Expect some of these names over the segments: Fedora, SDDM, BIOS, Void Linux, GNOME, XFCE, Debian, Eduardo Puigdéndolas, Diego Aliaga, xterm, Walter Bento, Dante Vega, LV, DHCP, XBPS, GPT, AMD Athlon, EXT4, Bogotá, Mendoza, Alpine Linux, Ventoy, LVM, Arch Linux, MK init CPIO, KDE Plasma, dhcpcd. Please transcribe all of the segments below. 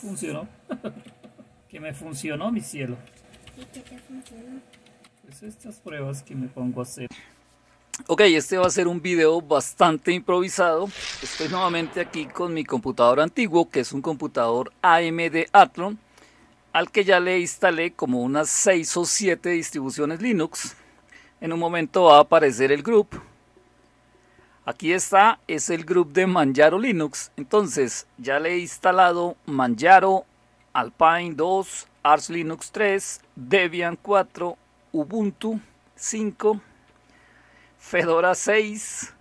Funcionó. Que me funcionó, mi cielo. ¿Y qué te funcionó? Pues estas pruebas que me pongo a hacer. Ok, este va a ser un video bastante improvisado. Estoy nuevamente aquí con mi computador antiguo, que es un computador AMD Athlon, al que ya le instalé como unas 6 o 7 distribuciones Linux. En un momento va a aparecer el group. Aquí está, es el group de Manjaro Linux. Entonces, ya le he instalado Manjaro, Alpine 2, Arch Linux 3, Debian 4, Ubuntu 5, Fedora 6,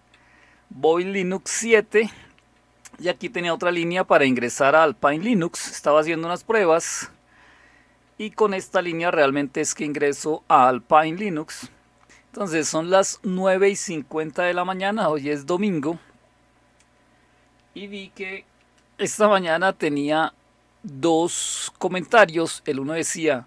Void Linux 7, y aquí tenía otra línea para ingresar a Alpine Linux. Estaba haciendo unas pruebas y con esta línea realmente es que ingreso a Alpine Linux. Entonces son las 9:50 de la mañana, hoy es domingo, y vi que esta mañana tenía dos comentarios. El uno decía: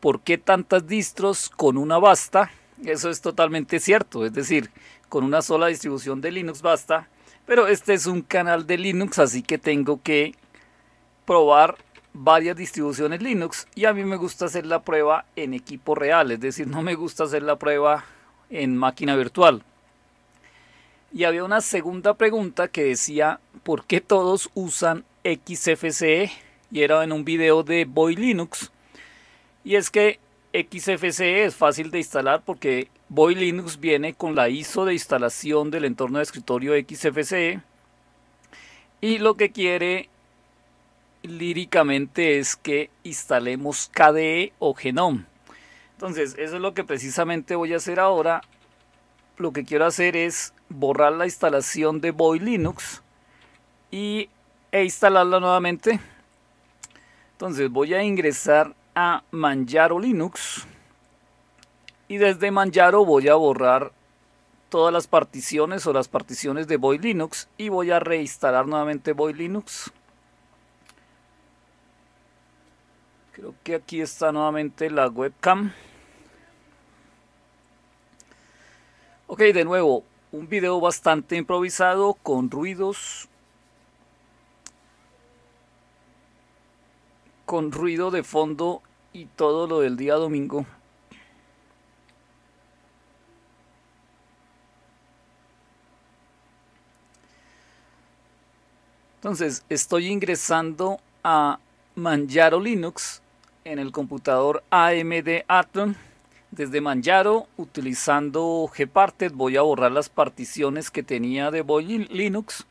¿por qué tantas distros con una basta? Eso es totalmente cierto, es decir, con una sola distribución de Linux basta, pero este es un canal de Linux, así que tengo que probar varias distribuciones Linux, y a mí me gusta hacer la prueba en equipo real, es decir, no me gusta hacer la prueba en máquina virtual. Y había una segunda pregunta que decía: ¿por qué todos usan XFCE? Y era en un video de Void Linux, y es que XFCE es fácil de instalar porque Void Linux viene con la ISO de instalación del entorno de escritorio XFCE, y lo que quiere líricamente es que instalemos KDE o GNOME. Entonces eso es lo que precisamente voy a hacer ahora. Lo que quiero hacer es borrar la instalación de Void Linux e instalarla nuevamente. Entonces voy a ingresar a Manjaro Linux y desde Manjaro voy a borrar todas las particiones o las particiones de Void Linux y voy a reinstalar nuevamente Void Linux. Creo que aquí está nuevamente la webcam. Ok, de nuevo, un video bastante improvisado con ruidos. Con ruido de fondo y todo lo del día domingo. Entonces, estoy ingresando a Manjaro Linux en el computador AMD Athlon. Desde Manjaro, utilizando GParted, voy a borrar las particiones que tenía de Void Linux.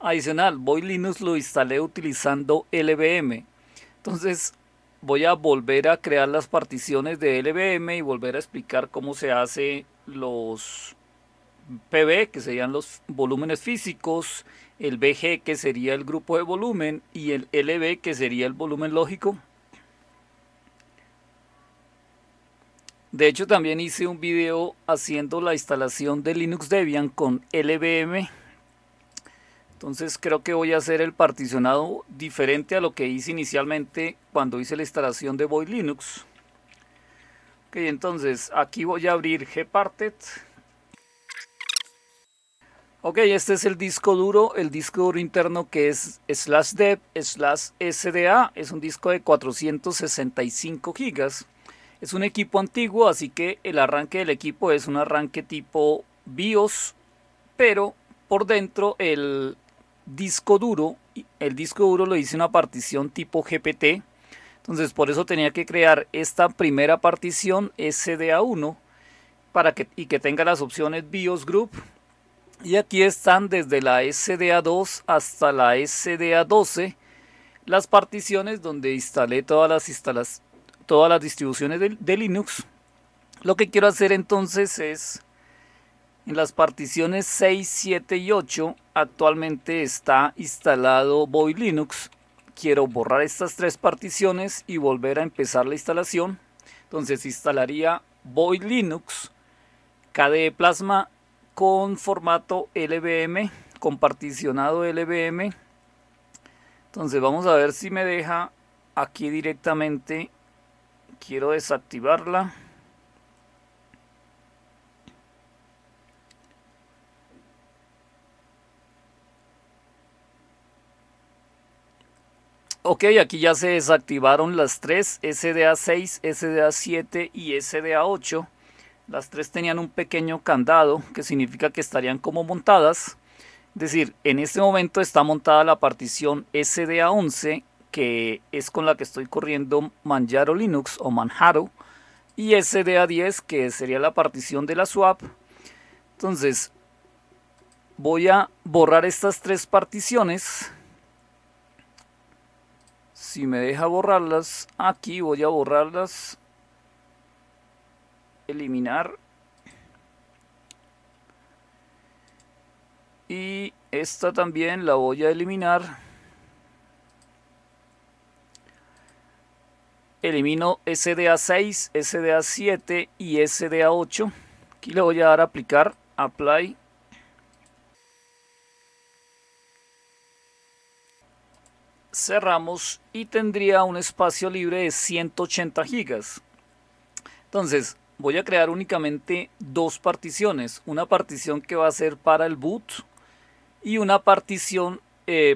Adicional, Void Linux lo instalé utilizando LVM. Entonces voy a volver a crear las particiones de LVM y volver a explicar cómo se hace los PV, que serían los volúmenes físicos, el VG, que sería el grupo de volumen, y el LV, que sería el volumen lógico. De hecho, también hice un video haciendo la instalación de Linux Debian con LVM. Entonces creo que voy a hacer el particionado diferente a lo que hice inicialmente cuando hice la instalación de Void Linux. Ok, entonces aquí voy a abrir GParted. Ok, este es el disco duro interno, que es /dev/sda. Es un disco de 465 gigas. Es un equipo antiguo, así que el arranque del equipo es un arranque tipo BIOS, pero por dentro el disco duro lo hice una partición tipo GPT. Entonces por eso tenía que crear esta primera partición SDA1 y que tenga las opciones BIOS Group. Y aquí están desde la SDA2 hasta la SDA12 las particiones donde instalé todas las distribuciones de Linux. Lo que quiero hacer entonces es, en las particiones 6, 7 y 8 actualmente está instalado Void Linux. Quiero borrar estas tres particiones y volver a empezar la instalación. Entonces instalaría Void Linux KDE Plasma con formato LVM, con particionado LVM. Entonces vamos a ver si me deja aquí directamente. Quiero desactivarla. Ok, aquí ya se desactivaron las tres, SDA6, SDA7 y SDA8. Las tres tenían un pequeño candado, que significa que estarían como montadas. Es decir, en este momento está montada la partición SDA11, que es con la que estoy corriendo Manjaro Linux o Manjaro, y SDA10, que sería la partición de la swap. Entonces, voy a borrar estas tres particiones. Si me deja borrarlas, aquí voy a borrarlas. Eliminar. Y esta también la voy a eliminar. Elimino SDA6, SDA7 y SDA8. Aquí le voy a dar a aplicar, apply. Cerramos y tendría un espacio libre de 180 gigas. Entonces voy a crear únicamente dos particiones, una partición que va a ser para el boot y una partición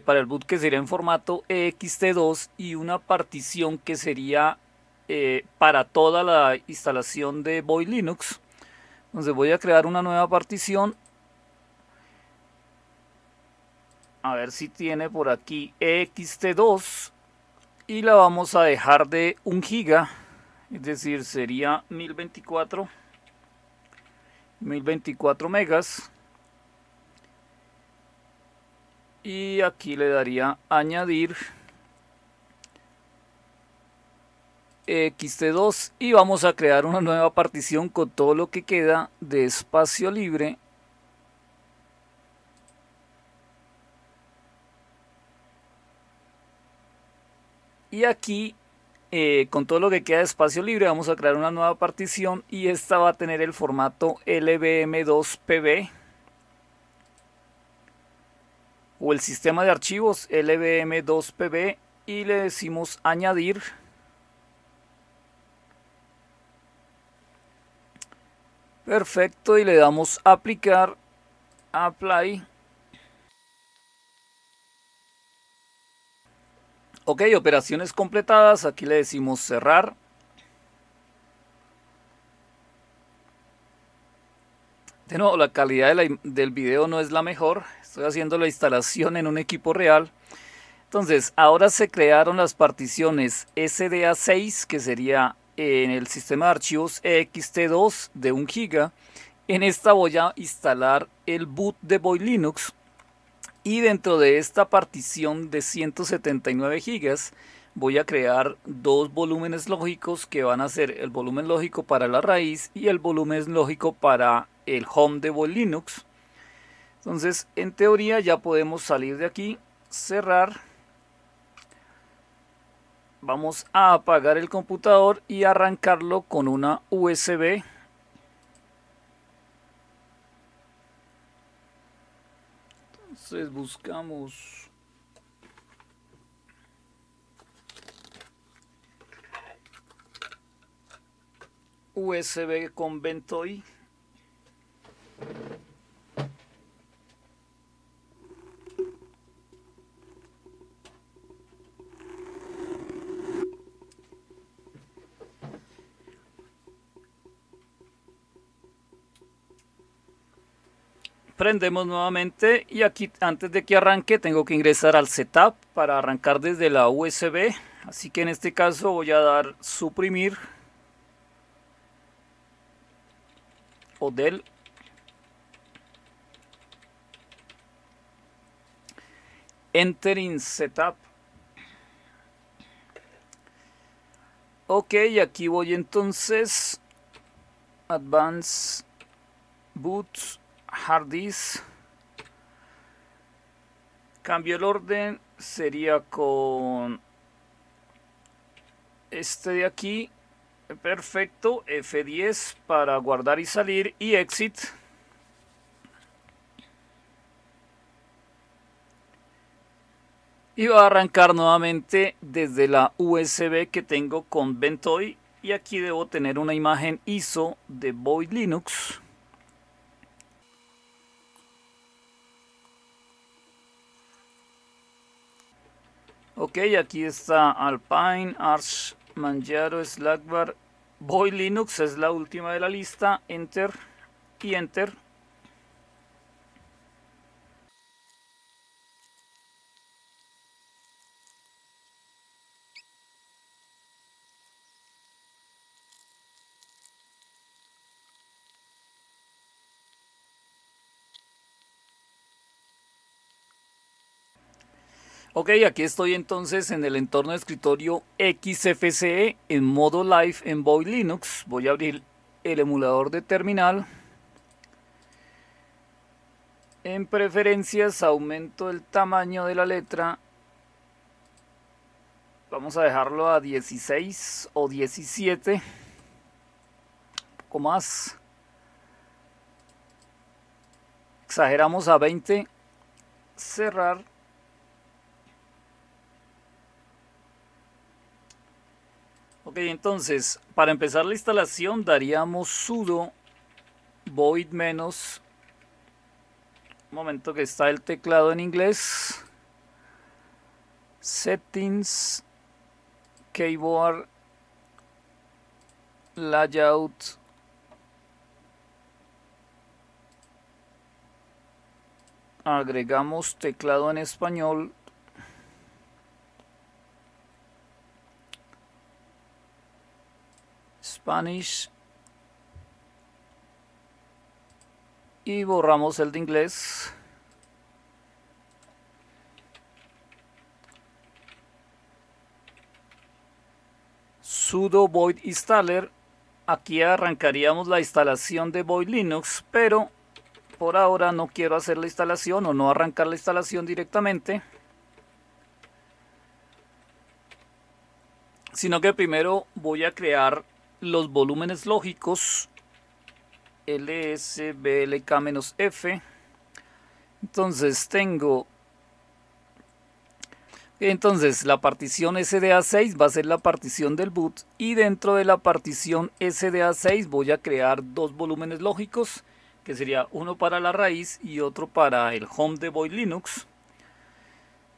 para el boot que sería en formato EXT2 y una partición que sería para toda la instalación de Void Linux. Entonces voy a crear una nueva partición. A ver si tiene por aquí EXT2 y la vamos a dejar de 1 giga, es decir, sería 1024 megas. Y aquí le daría añadir EXT2 y vamos a crear una nueva partición con todo lo que queda de espacio libre. Y aquí, con todo lo que queda de espacio libre, vamos a crear una nueva partición y esta va a tener el formato LVM2PV o el sistema de archivos LVM2PV y le decimos añadir. Perfecto, y le damos aplicar, apply. Ok, operaciones completadas, aquí le decimos cerrar. De nuevo, la calidad del video no es la mejor, estoy haciendo la instalación en un equipo real. Entonces, ahora se crearon las particiones SDA6, que sería en el sistema de archivos EXT2 de 1 GB. En esta voy a instalar el boot de Void Linux. Y dentro de esta partición de 179 gigas voy a crear dos volúmenes lógicos que van a ser el volumen lógico para la raíz y el volumen lógico para el home de Void Linux. Entonces, en teoría ya podemos salir de aquí, cerrar. Vamos a apagar el computador y arrancarlo con una USB. Entonces buscamos USB con Ventoy. Prendemos nuevamente y aquí antes de que arranque tengo que ingresar al setup para arrancar desde la USB. Así que en este caso voy a dar suprimir o del. Enter in setup. Ok, y aquí voy entonces. Advanced Boot. Hard disk, cambio el orden, sería con este de aquí, perfecto, F10 para guardar y salir y exit. Y va a arrancar nuevamente desde la USB que tengo con Ventoy y aquí debo tener una imagen ISO de Void Linux. Ok, aquí está Alpine, Arch, Manjaro, Slackbar, Void Linux es la última de la lista, Enter y Enter. Ok, aquí estoy entonces en el entorno de escritorio XFCE en modo live en Void Linux. Voy a abrir el emulador de terminal. En preferencias aumento el tamaño de la letra. Vamos a dejarlo a 16 o 17. Un poco más. Exageramos a 20. Cerrar. Ok, entonces, para empezar la instalación daríamos sudo void menos, un momento que está el teclado en inglés, settings, keyboard, layout, agregamos teclado en español, Spanish y borramos el de inglés. Sudo void installer. Aquí arrancaríamos la instalación de Void Linux, pero por ahora no quiero hacer la instalación o no arrancar la instalación directamente, sino que primero voy a crear los volúmenes lógicos lsblk-f. Entonces tengo la partición SDA6 va a ser la partición del boot, y dentro de la partición SDA6 voy a crear dos volúmenes lógicos, que sería uno para la raíz y otro para el home de Void Linux.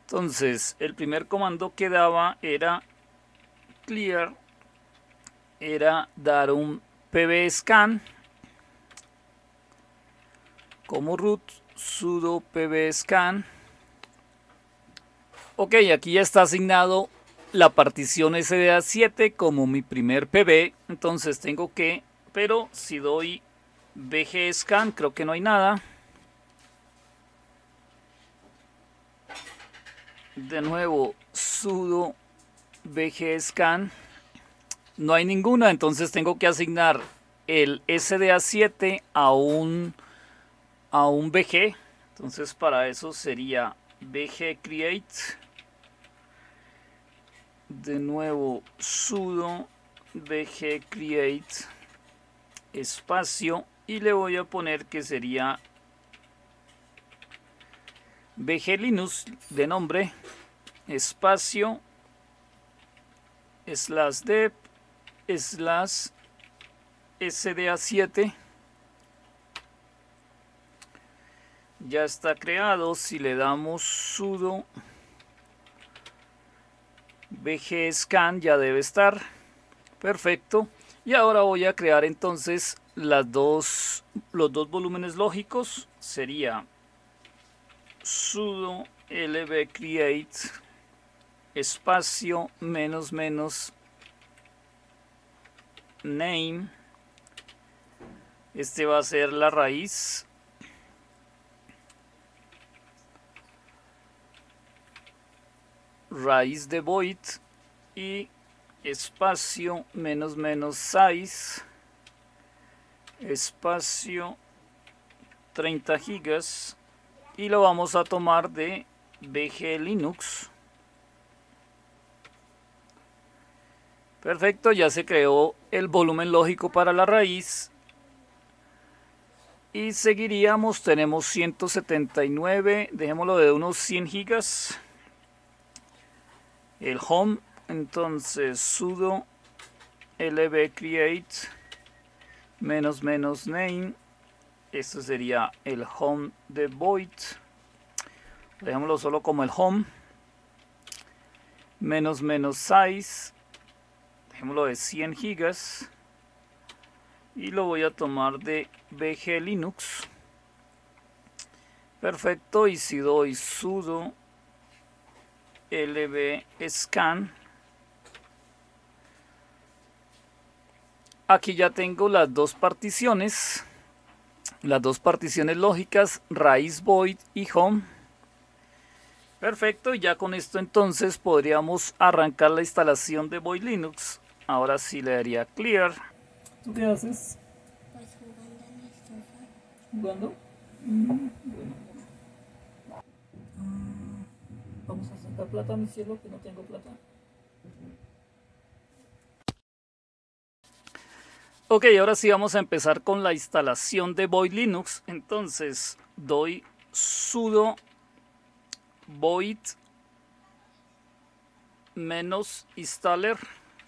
Entonces el primer comando que daba era clear, era dar un PV scan como root, sudo PV scan. Ok, aquí ya está asignado la partición SDA7 como mi primer PV, entonces tengo que, pero si doy VG scan creo que no hay nada. De nuevo sudo VG scan. No hay ninguna, entonces tengo que asignar el SDA7 a un VG. Entonces para eso sería VG create. De nuevo sudo VG create espacio y le voy a poner que sería VG Linux de nombre, espacio, slash dev, slash SDA7. Ya está creado. Si le damos sudo VG scan ya debe estar. Perfecto. Y ahora voy a crear entonces los dos volúmenes lógicos. Sería sudo LV create espacio menos menos name, este va a ser la raíz, raíz de void, y espacio menos menos size, espacio 30 gigas, y lo vamos a tomar de VG Linux. Perfecto, ya se creó el volumen lógico para la raíz. Y seguiríamos, tenemos 179, dejémoslo de unos 100 gigas. El home, entonces sudo lv create menos menos name. Esto sería el home de void. Dejémoslo solo como el home. -size, dejémoslo de 100 gigas, y lo voy a tomar de VG Linux. Perfecto. Y si doy sudo lv scan, aquí ya tengo las dos particiones lógicas, raíz void y home. Perfecto, y ya con esto entonces podríamos arrancar la instalación de Void Linux. Ahora sí le daría clear. ¿Tú qué haces? Pues jugando en el sofá. ¿Jugando? Bueno. Vamos a sacar plata, mi cielo, que no tengo plata. Ok, ahora sí vamos a empezar con la instalación de Void Linux. Entonces doy sudo void -installer,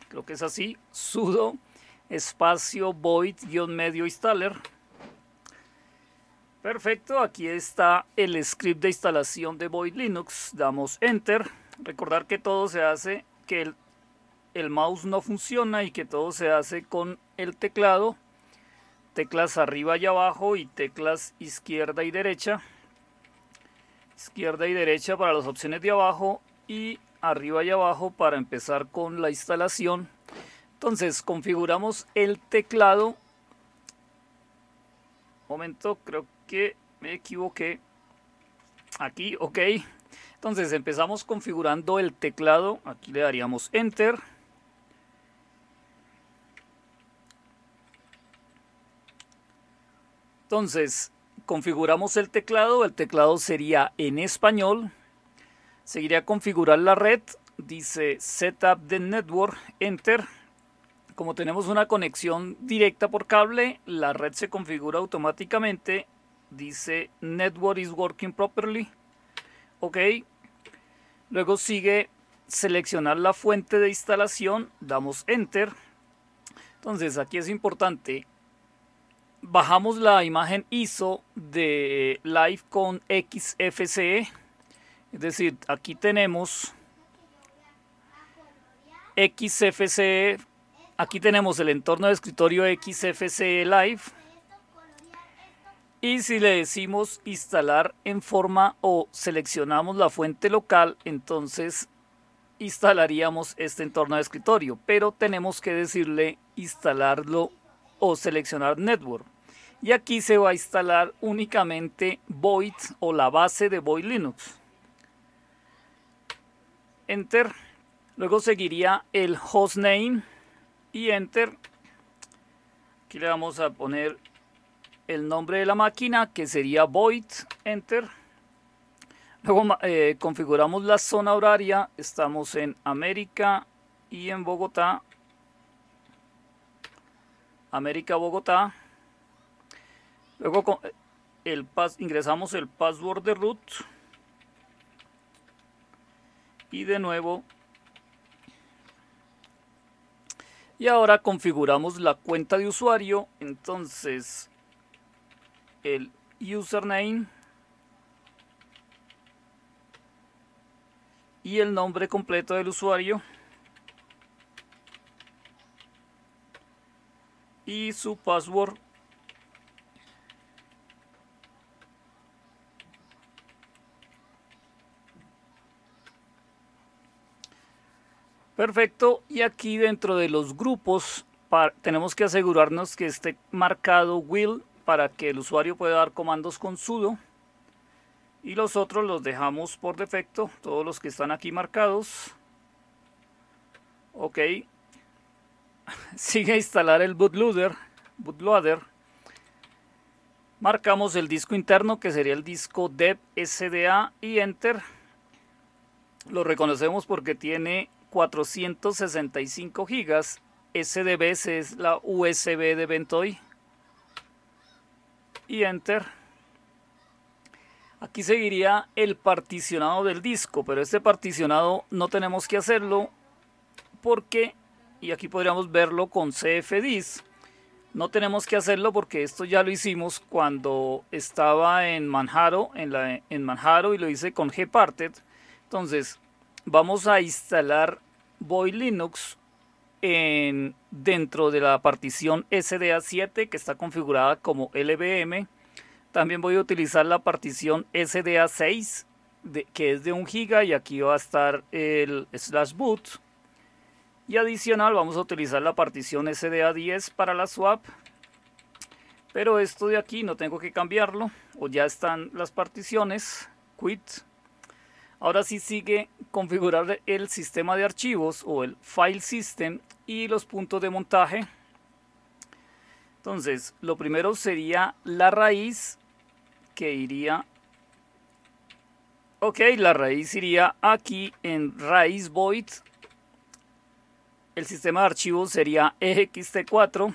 creo que es así, sudo espacio void -medio installer. Perfecto, aquí está el script de instalación de Void Linux. Damos enter. Recordar que todo se hace, que el mouse no funciona y que todo se hace con el teclado, teclas arriba y abajo y teclas izquierda y derecha. Izquierda y derecha para las opciones de abajo y arriba y abajo para empezar con la instalación. Entonces configuramos el teclado. Momento, creo que me equivoqué. Aquí, ok. Entonces empezamos configurando el teclado. Aquí le daríamos enter. Entonces configuramos el teclado sería en español, seguiría configurar la red, dice Setup the Network, Enter. Como tenemos una conexión directa por cable, la red se configura automáticamente, dice Network is working properly, ok. Luego sigue seleccionar la fuente de instalación, damos Enter. Entonces aquí es importante, bajamos la imagen ISO de Live con XFCE, es decir, aquí tenemos XFCE, aquí tenemos el entorno de escritorio XFCE Live, y si le decimos instalar en forma o seleccionamos la fuente local, entonces instalaríamos este entorno de escritorio, pero tenemos que decirle instalarlo o seleccionar Network. Y aquí se va a instalar únicamente Void o la base de Void Linux. Enter. Luego seguiría el hostname y Enter. Aquí le vamos a poner el nombre de la máquina, que sería Void. Enter. Luego configuramos la zona horaria. Estamos en América y en Bogotá. América, Bogotá. Luego con el ingresamos el password de root y de nuevo, y ahora configuramos la cuenta de usuario. Entonces el username y el nombre completo del usuario y su password. Perfecto, y aquí dentro de los grupos tenemos que asegurarnos que esté marcado will para que el usuario pueda dar comandos con sudo, y los otros los dejamos por defecto, todos los que están aquí marcados. Ok. Sigue a instalar el bootloader. Marcamos el disco interno, que sería el disco dev SDA, y enter. Lo reconocemos porque tiene 465 gigas. SDBs es la USB de Ventoy. Y enter. Aquí seguiría el particionado del disco, pero este particionado no tenemos que hacerlo porque... y aquí podríamos verlo con cfdis. No tenemos que hacerlo porque esto ya lo hicimos cuando estaba en Manjaro, y lo hice con GParted. Entonces vamos a instalar Void Linux dentro de la partición SDA7 que está configurada como LVM. También voy a utilizar la partición SDA6 que es de 1 GB, y aquí va a estar el /boot. Y adicional vamos a utilizar la partición SDA10 para la swap. Pero esto de aquí no tengo que cambiarlo, o ya están las particiones. Quit. Ahora sí sigue configurar el sistema de archivos o el file system y los puntos de montaje. Entonces, lo primero sería la raíz, que iría... Ok, la raíz iría aquí en raíz void. El sistema de archivos sería EXT4.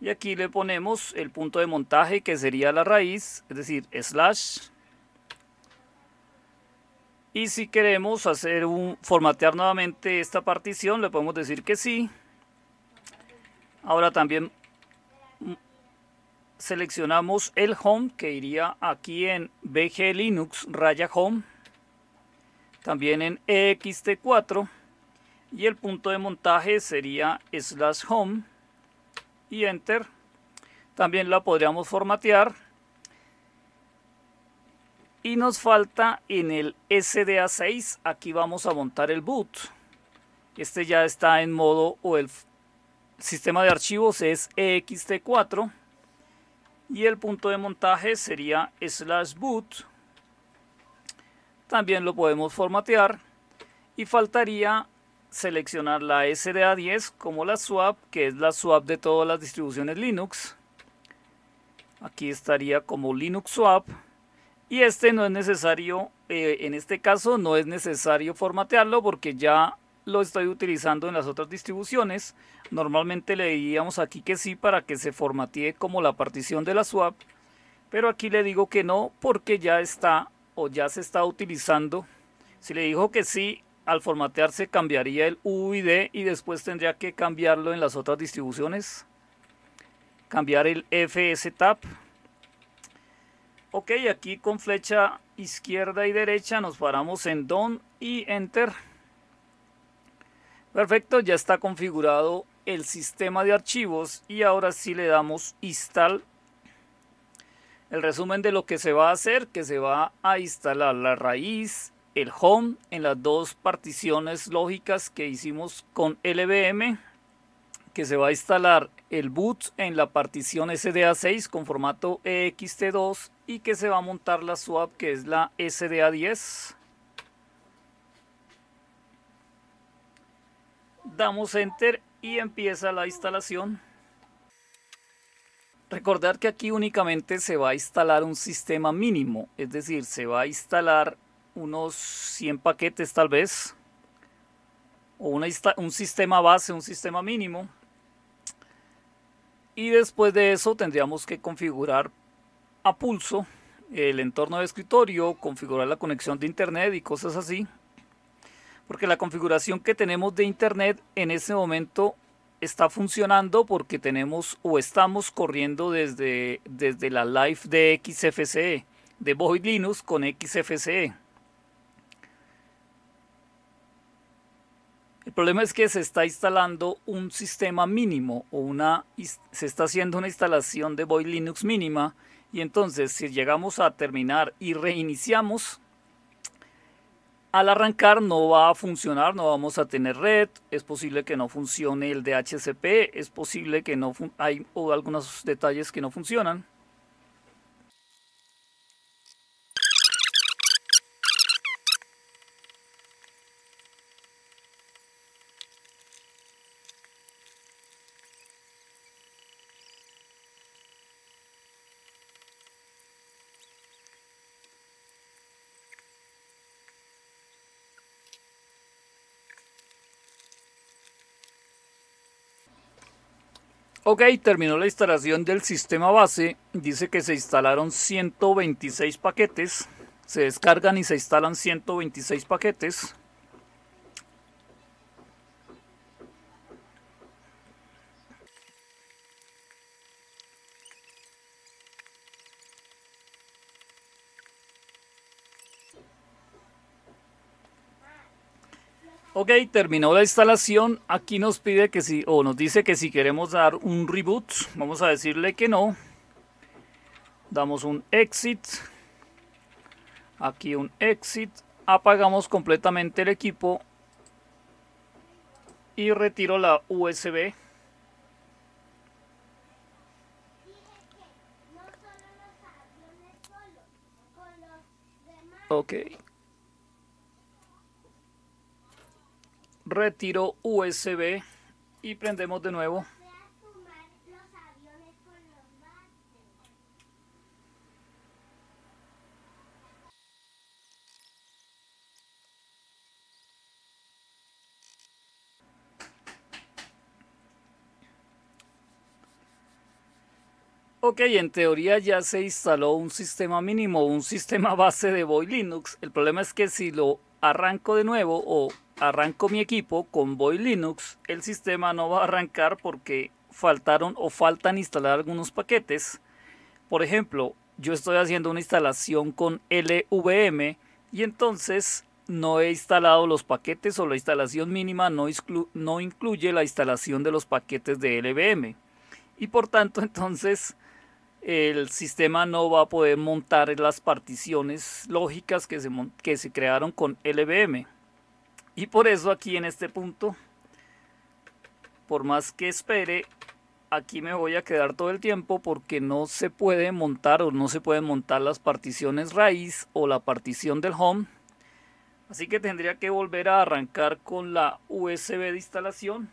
Y aquí le ponemos el punto de montaje, que sería la raíz, es decir, /. Y si queremos hacer formatear nuevamente esta partición, le podemos decir que sí. Ahora también seleccionamos el home, que iría aquí en VG Linux /home. También en EXT4. Y el punto de montaje sería /home. Y enter. También la podríamos formatear. Y nos falta en el SDA6, aquí vamos a montar el boot. Este ya está en modo, o el sistema de archivos es EXT4. Y el punto de montaje sería /boot. También lo podemos formatear. Y faltaría seleccionar la SDA10 como la swap, que es la swap de todas las distribuciones Linux. Aquí estaría como Linux swap, y este no es necesario, en este caso no es necesario formatearlo porque ya lo estoy utilizando en las otras distribuciones. Normalmente le diríamos aquí que sí para que se formatee como la partición de la swap, pero aquí le digo que no porque ya está, o ya se está utilizando. Si le digo que sí, al formatearse cambiaría el UID y después tendría que cambiarlo en las otras distribuciones. Cambiar el FSTAP. Ok, aquí con flecha izquierda y derecha nos paramos en Done y Enter. Perfecto, ya está configurado el sistema de archivos y ahora sí le damos Install. El resumen de lo que se va a hacer, que se va a instalar la raíz, el home en las dos particiones lógicas que hicimos con LVM, que se va a instalar el boot en la partición SDA6 con formato EXT2 y que se va a montar la swap, que es la SDA10. Damos Enter y empieza la instalación. Recordar que aquí únicamente se va a instalar un sistema mínimo, es decir, se va a instalar unos 100 paquetes tal vez, o un sistema base, un sistema mínimo, y después de eso tendríamos que configurar a pulso el entorno de escritorio, configurar la conexión de internet y cosas así, porque la configuración que tenemos de internet en este momento está funcionando porque tenemos, o estamos corriendo desde la live de XFCE, de Void Linux con XFCE. El problema es que se está instalando un sistema mínimo, o se está haciendo una instalación de Void Linux mínima, y entonces si llegamos a terminar y reiniciamos, al arrancar no va a funcionar, no vamos a tener red, es posible que no funcione el DHCP, es posible que no hay algunos detalles que no funcionan. Ok, terminó la instalación del sistema base, dice que se instalaron 126 paquetes, se descargan y se instalan 126 paquetes. Ok, terminó la instalación. Aquí nos pide que si, o nos dice que si queremos dar un reboot, vamos a decirle que no. Damos un exit. Aquí un exit. Apagamos completamente el equipo. Y retiro la USB. Ok. Retiro USB y prendemos de nuevo. Ok, en teoría ya se instaló un sistema mínimo, un sistema base de Void Linux. El problema es que si lo arranco de nuevo o arranco mi equipo con Void Linux, el sistema no va a arrancar porque faltaron o faltan instalar algunos paquetes. Por ejemplo, yo estoy haciendo una instalación con LVM y entonces no he instalado los paquetes o la instalación mínima no incluye la instalación de los paquetes de LVM. Y por tanto, entonces, el sistema no va a poder montar las particiones lógicas que se crearon con LVM. Y por eso aquí en este punto, por más que espere, aquí me voy a quedar todo el tiempo porque no se puede montar o no se pueden montar las particiones raíz o la partición del home. Así que tendría que volver a arrancar con la USB de instalación.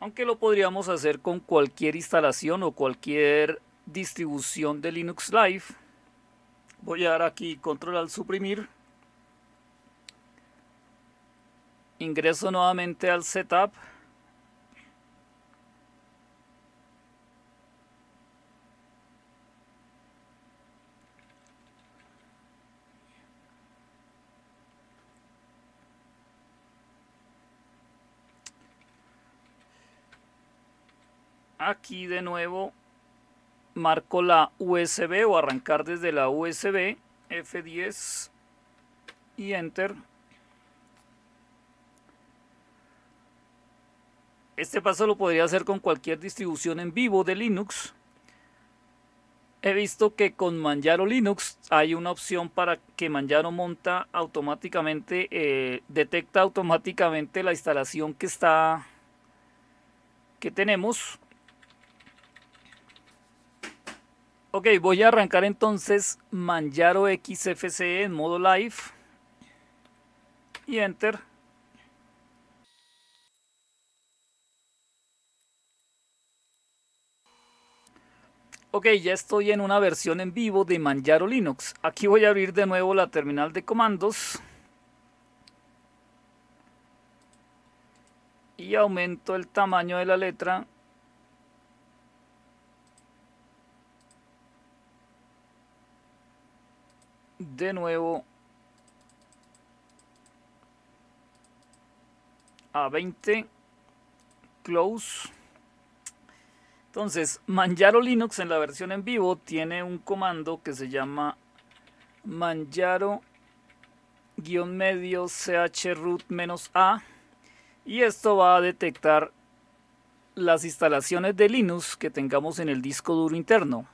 Aunque lo podríamos hacer con cualquier instalación o cualquier distribución de Linux Live. Voy a dar aquí control al suprimir. Ingreso nuevamente al setup. Aquí de nuevo marco la USB o arrancar desde la USB, F10 y Enter. Este paso lo podría hacer con cualquier distribución en vivo de Linux. He visto que con Manjaro Linux hay una opción para que Manjaro monta automáticamente, detecta automáticamente la instalación que tenemos. Ok, voy a arrancar entonces Manjaro XFCE en modo live y Enter. Ok, ya estoy en una versión en vivo de Manjaro Linux. Aquí voy a abrir de nuevo la terminal de comandos. Y aumento el tamaño de la letra. De nuevo a 20, close. Entonces, Manjaro Linux en la versión en vivo tiene un comando que se llama manjaro-chroot-a y esto va a detectar las instalaciones de Linux que tengamos en el disco duro interno.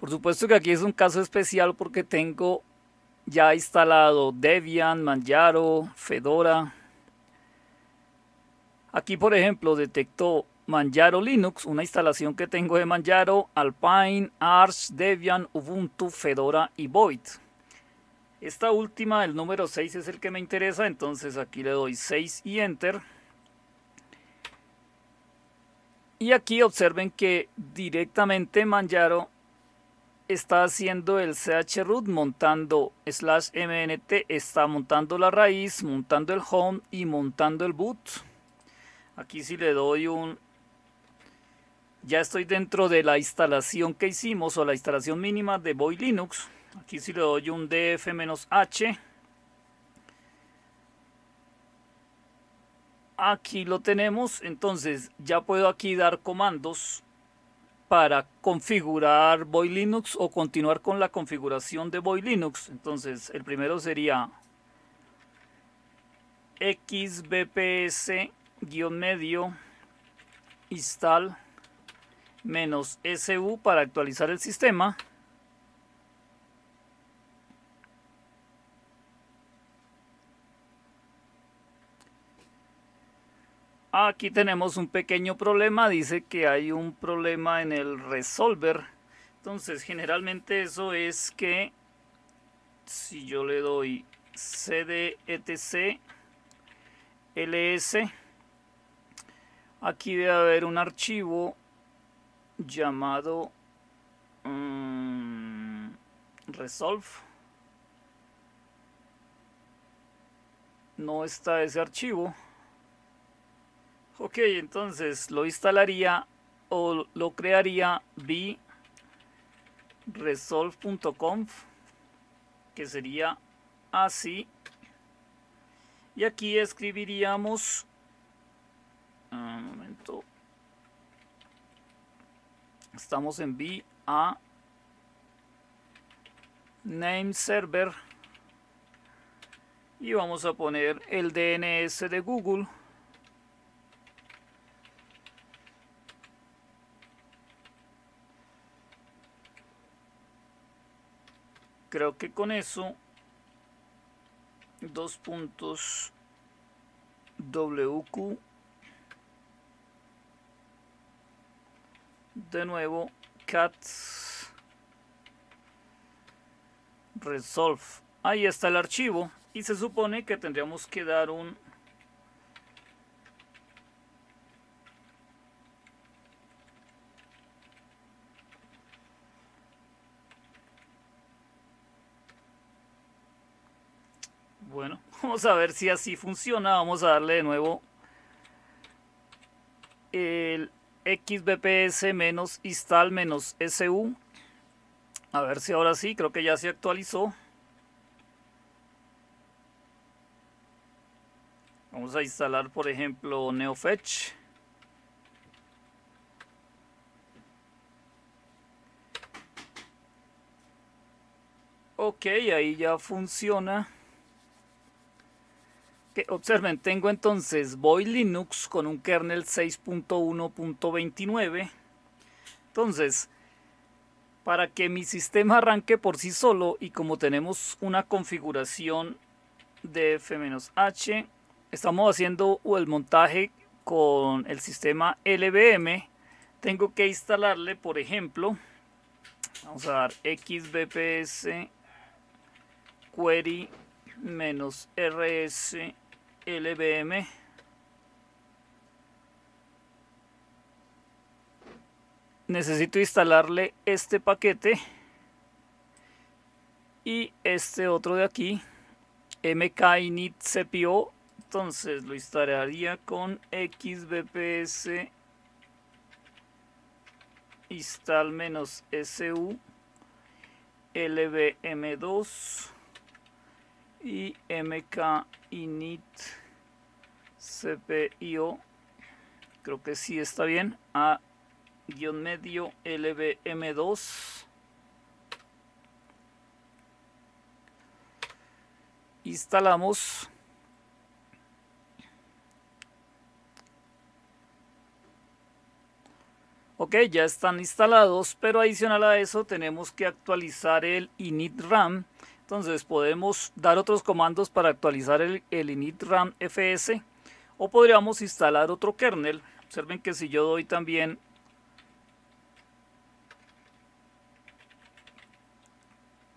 Por supuesto que aquí es un caso especial porque tengo ya instalado Debian, Manjaro, Fedora. Aquí, por ejemplo, detectó Manjaro Linux, una instalación que tengo de Manjaro, Alpine, Arch, Debian, Ubuntu, Fedora y Void. Esta última, el número 6, es el que me interesa, entonces aquí le doy 6 y Enter. Y aquí observen que directamente Manjaro está haciendo el chroot, montando /mnt, está montando la raíz, montando el home y montando el boot. Aquí si le doy un... ya estoy dentro de la instalación que hicimos o la instalación mínima de Void Linux. Aquí si le doy un df-h. Aquí lo tenemos, entonces ya puedo aquí dar comandos para configurar Void Linux o continuar con la configuración de Void Linux. Entonces el primero sería xbps-medio install -su para actualizar el sistema. Aquí tenemos un pequeño problema, dice que hay un problema en el resolver. Entonces generalmente eso es que si yo le doy cd etc ls, aquí debe haber un archivo llamado resolve. No está ese archivo. Ok, entonces lo instalaría o lo crearía resolve.conf, que sería así. Y aquí escribiríamos estamos en VA name server y vamos a poner el DNS de Google. Creo que con eso, $WQ, de nuevo cat resolve, ahí está el archivo y se supone que tendríamos que dar un bueno, vamos a ver si así funciona. Vamos a darle de nuevo el xbps-install-su. A ver si ahora sí, creo que ya se actualizó. Vamos a instalar, por ejemplo, neofetch. Ok, ahí ya funciona. Observen, tengo entonces Void Linux con un kernel 6.1.29. Entonces, para que mi sistema arranque por sí solo y como tenemos una configuración de f-h, estamos haciendo el montaje con el sistema LVM. Tengo que instalarle, por ejemplo, vamos a dar xbps query -rs LVM. Necesito instalarle este paquete y este otro de aquí, MK init CPIO. Entonces lo instalaría con xbps install -su LVM2 y MK init CPIO, creo que sí está bien, a -medio LVM2 instalamos. Ok, ya están instalados, pero adicional a eso tenemos que actualizar el initram. Entonces podemos dar otros comandos para actualizar el initramfs o podríamos instalar otro kernel. Observen que si yo doy también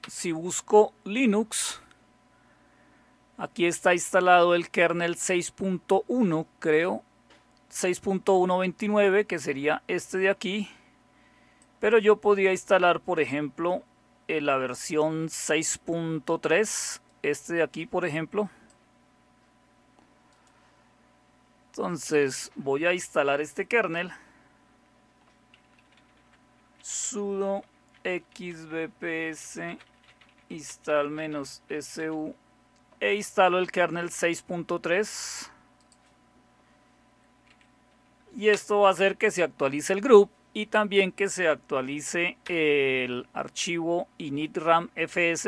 si busco Linux, aquí está instalado el kernel 6.1, creo 6.1.29, que sería este de aquí, pero yo podría instalar, por ejemplo, la versión 6.3, este de aquí, por ejemplo. Entonces voy a instalar este kernel sudo xbps install -su e instalo el kernel 6.3 y esto va a hacer que se actualice el grupo y también que se actualice el archivo initramfs.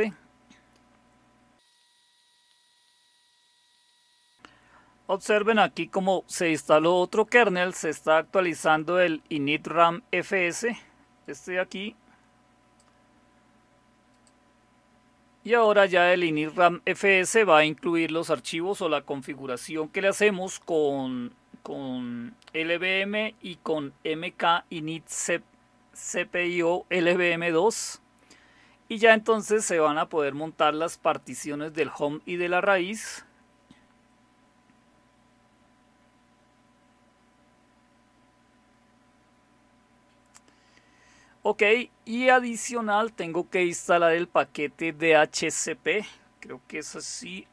Observen aquí como se instaló otro kernel, se está actualizando el initramfs, este de aquí. Y ahora ya el initramfs va a incluir los archivos o la configuración que le hacemos con LVM y con MK init CPIO LVM2. Y ya entonces se van a poder montar las particiones del home y de la raíz. Ok, y adicional tengo que instalar el paquete DHCP, creo que es así,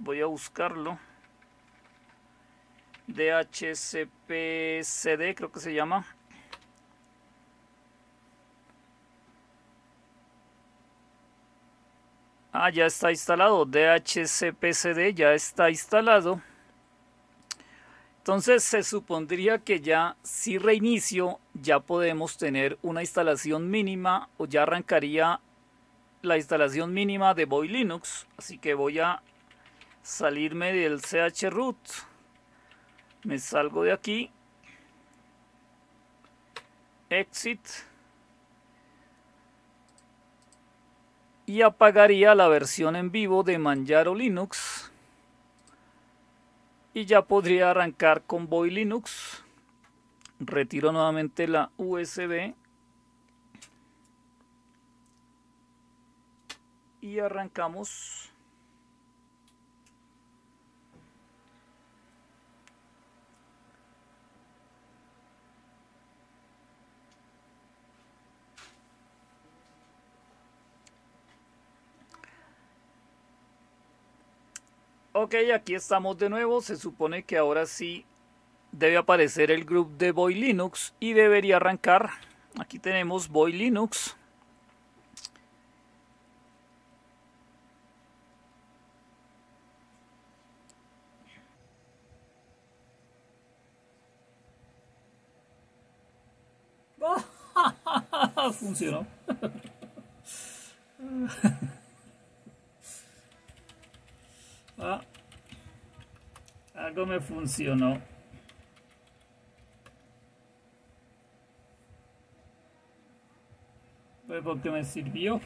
voy a buscarlo, DHCPcd creo que se llama. Ah, ya está instalado, DHCPcd ya está instalado. Entonces se supondría que ya si reinicio ya podemos tener una instalación mínima o ya arrancaría la instalación mínima de Void Linux. Así que voy a salirme del chroot, me salgo de aquí, exit y apagaría la versión en vivo de Manjaro Linux. Y ya podría arrancar con Void Linux. Retiro nuevamente la USB. Y arrancamos. Ok, aquí estamos de nuevo, se supone que ahora sí debe aparecer el grupo de Void Linux y debería arrancar. Aquí tenemos Void Linux. Funcionó. Ah, algo me funcionó. Pues porque me sirvió.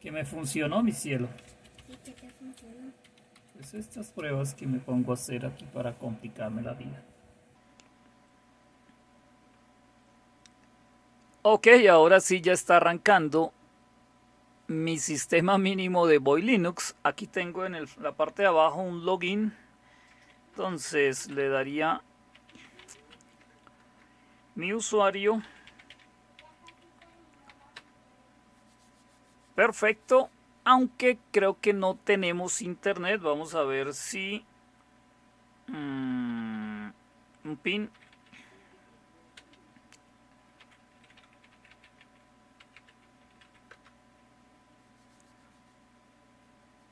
Que me funcionó, mi cielo. ¿Y qué te funcionó? Pues estas pruebas que me pongo a hacer aquí para complicarme la vida. Ok, ahora sí ya está arrancando mi sistema mínimo de Void Linux. Aquí tengo en la parte de abajo un login. Entonces le daría mi usuario. Perfecto, aunque creo que no tenemos internet. Vamos a ver si... un pin...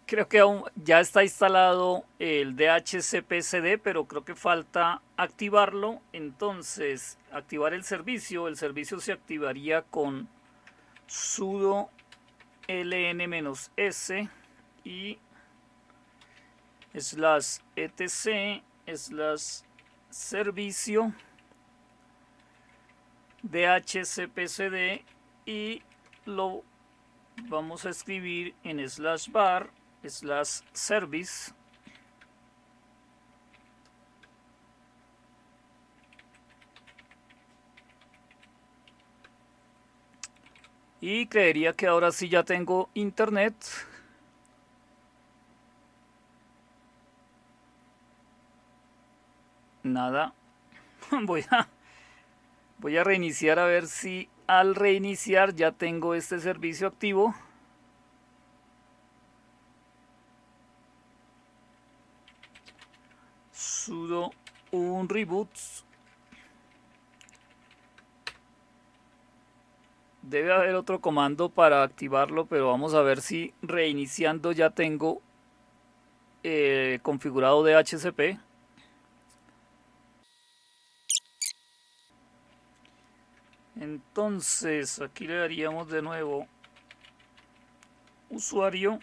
Creo que aún ya está instalado el DHCPCD, pero creo que falta activarlo. Entonces, activar el servicio. El servicio se activaría con sudo ln-s y /etc/servicio DHCPCD y lo vamos a escribir en /bar/service y creería que ahora sí ya tengo internet. Nada. Voy a reiniciar a ver si al reiniciar ya tengo este servicio activo. Sudo un reboot. Debe haber otro comando para activarlo, pero vamos a ver si reiniciando ya tengo configurado DHCP. Entonces aquí le daríamos de nuevo usuario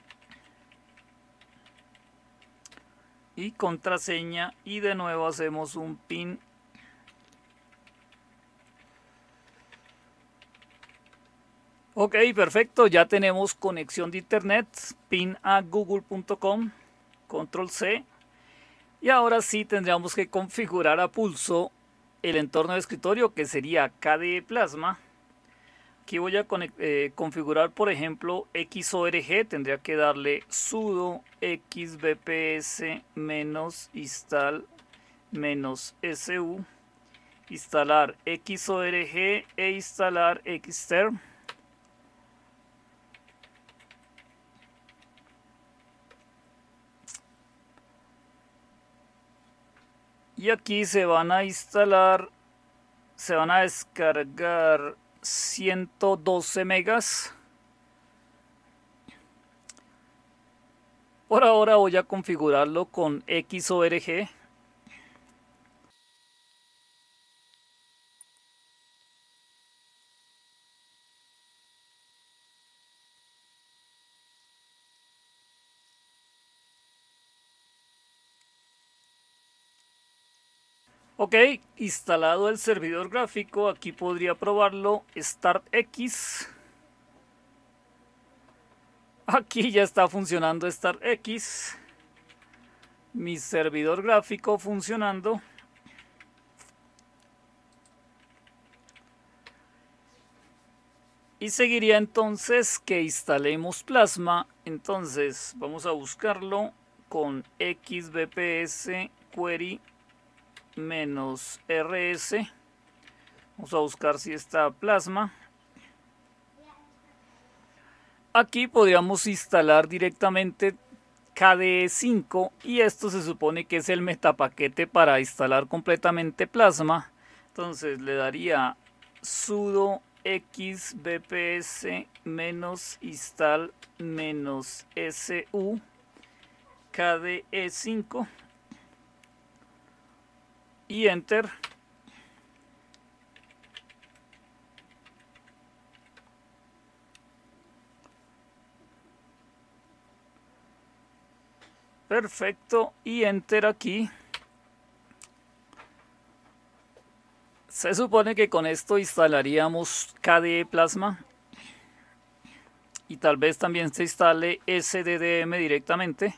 y contraseña, y de nuevo hacemos un pin . Ok, perfecto, ya tenemos conexión de internet, pin a google.com, control C, y ahora sí tendríamos que configurar a pulso el entorno de escritorio, que sería KDE Plasma. Aquí voy a configurar, por ejemplo, xorg. Tendría que darle sudo xbps -install -su, instalar xorg e instalar xterm. Y aquí se van a instalar, se van a descargar 112 megas. Por ahora voy a configurarlo con XORG. Ok, instalado el servidor gráfico, aquí podría probarlo, Start X. Aquí ya está funcionando Start X. Mi servidor gráfico funcionando. Y seguiría entonces que instalemos Plasma. Entonces vamos a buscarlo con xbps query -rs. Vamos a buscar si está Plasma. Aquí podríamos instalar directamente KDE 5, y esto se supone que es el metapaquete para instalar completamente Plasma. Entonces le daría sudo xbps -install -su KDE 5 y enter. Perfecto, y enter aquí. Se supone que con esto instalaríamos KDE Plasma, y tal vez también se instale SDDM directamente.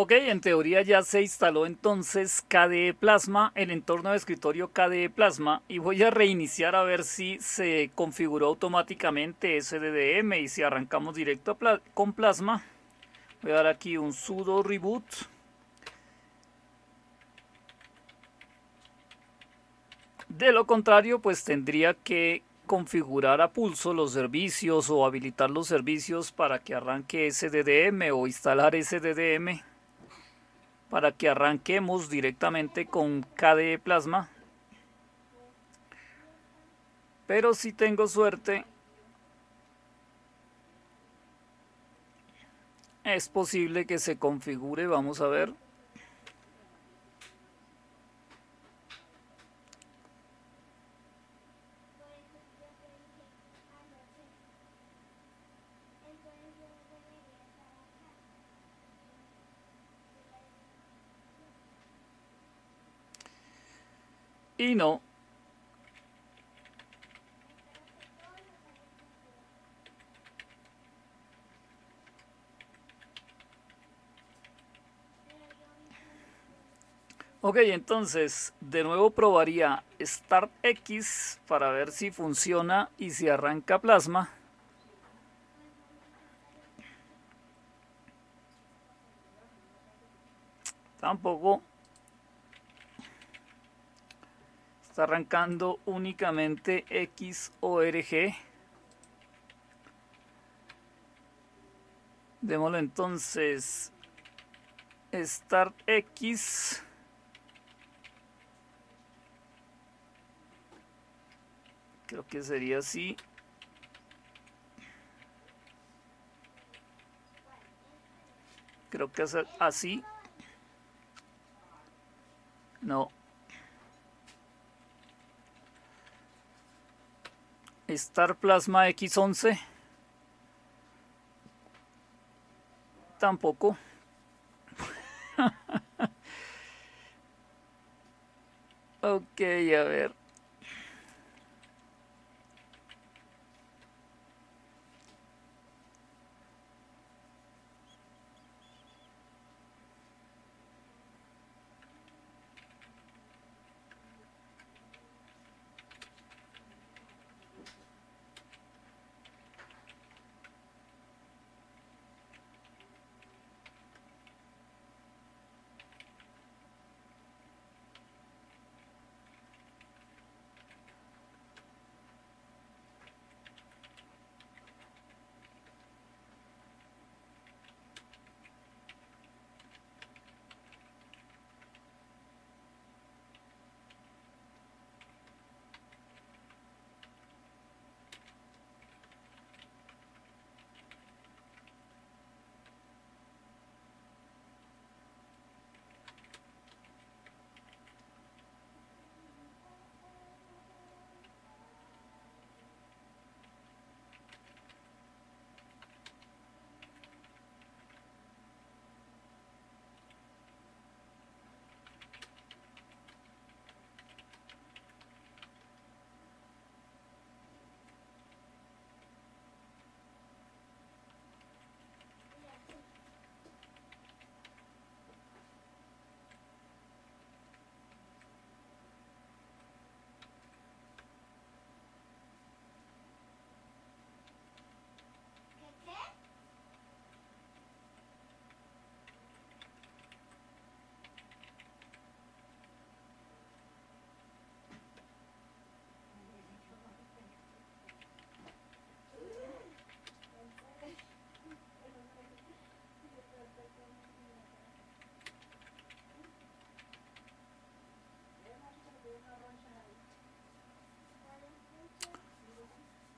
Ok, en teoría ya se instaló entonces KDE Plasma, el entorno de escritorio KDE Plasma, y voy a reiniciar a ver si se configuró automáticamente SDDM y si arrancamos directo con Plasma. Voy a dar aquí un sudo reboot. De lo contrario, pues tendría que configurar a pulso los servicios o habilitar los servicios para que arranque SDDM, o instalar SDDM para que arranquemos directamente con KDE Plasma. Pero si tengo suerte, es posible que se configure. Vamos a ver. Y no. Ok, entonces de nuevo probaría Start X para ver si funciona y si arranca Plasma. Tampoco. Está arrancando únicamente XORG. Démoslo entonces Start X. Creo que sería así. Creo que es así. No. Star Plasma X11. Tampoco. Ok, a ver.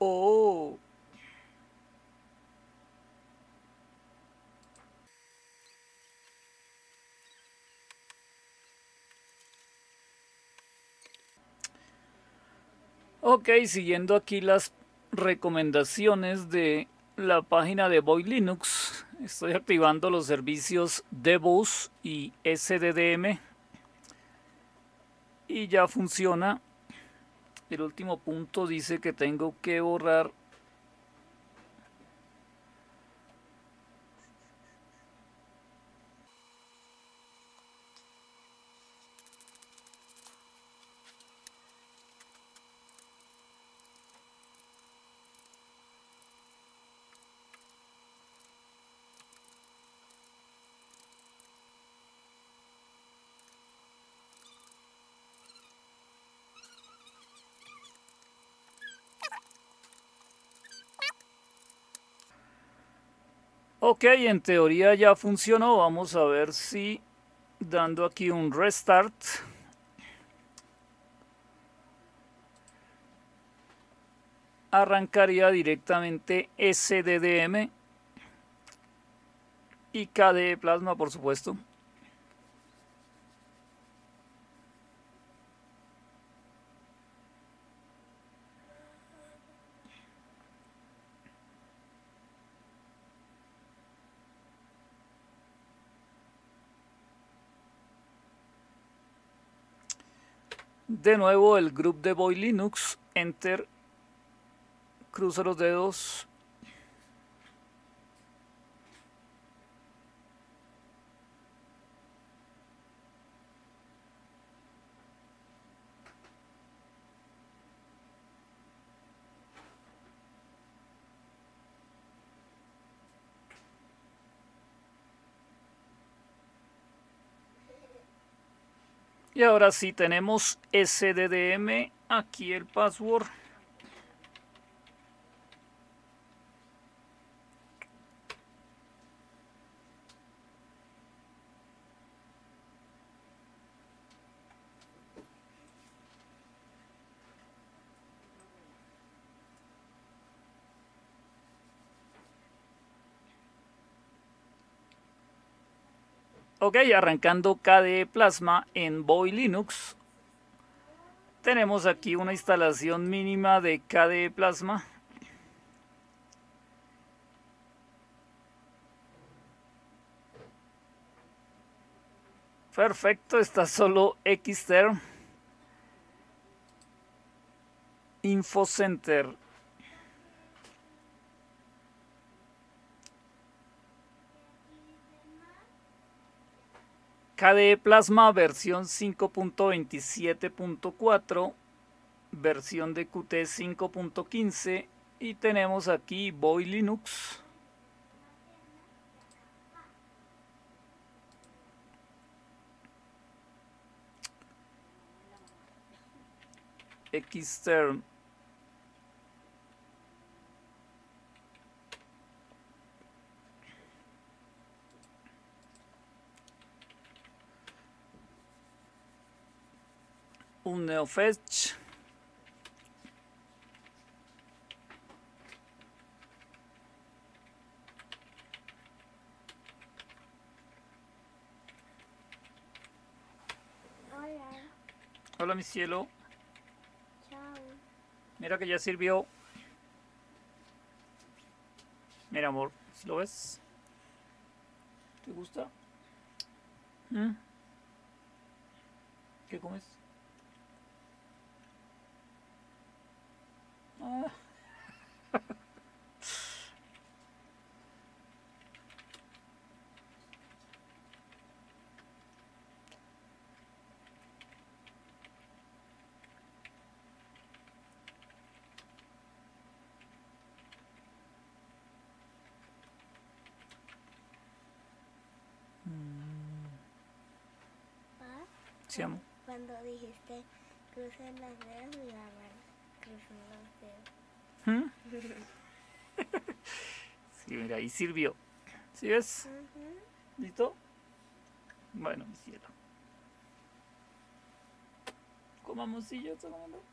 Oh. Ok, siguiendo aquí las recomendaciones de la página de Void Linux, estoy activando los servicios DevOps y SDDM y ya funciona. El último punto dice que tengo que borrar . Ok, en teoría ya funcionó. Vamos a ver si dando aquí un restart. Arrancaría directamente SDDM y KDE Plasma, por supuesto. De nuevo el grupo de Void Linux, enter, cruzo los dedos. Y ahora sí tenemos SDDM, aquí el password. Ok, arrancando KDE Plasma en Void Linux. Tenemos aquí una instalación mínima de KDE Plasma. Perfecto, está solo xterm. Info Center. KDE Plasma versión 5.27.4, versión de Qt 5.15 y tenemos aquí Void Linux. Xterm. Un neofetch. Hola. Hola, mi cielo. Chao. Mira que ya sirvió. Mira, amor, ¿sí lo ves? ¿Te gusta? ¿Mm? ¿Qué comes? Sí, amo. Cuando dijiste crucen las dedos, mi mamá cruzó los dedos. Sí, mira, ahí sirvió. ¿Sí ves? ¿Listo? Bueno, mi cielo. Comamos si yo estoy comiendo.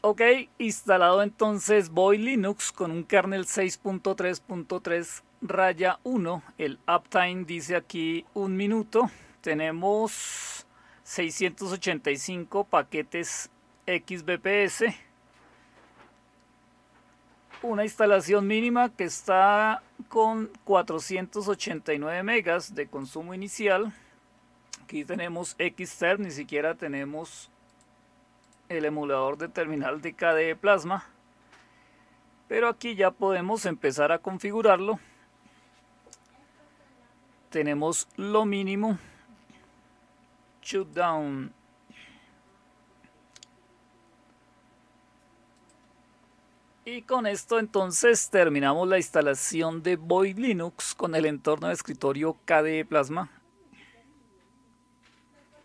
Ok, instalado entonces Void Linux con un kernel 6.3.3/1. El uptime dice aquí 1 minuto. Tenemos 685 paquetes XBPS. Una instalación mínima que está con 489 megas de consumo inicial. Aquí tenemos XTerm, ni siquiera tenemos el emulador de terminal de KDE Plasma, pero aquí ya podemos empezar a configurarlo. Tenemos lo mínimo, shutdown, y con esto entonces terminamos la instalación de Void Linux con el entorno de escritorio KDE Plasma.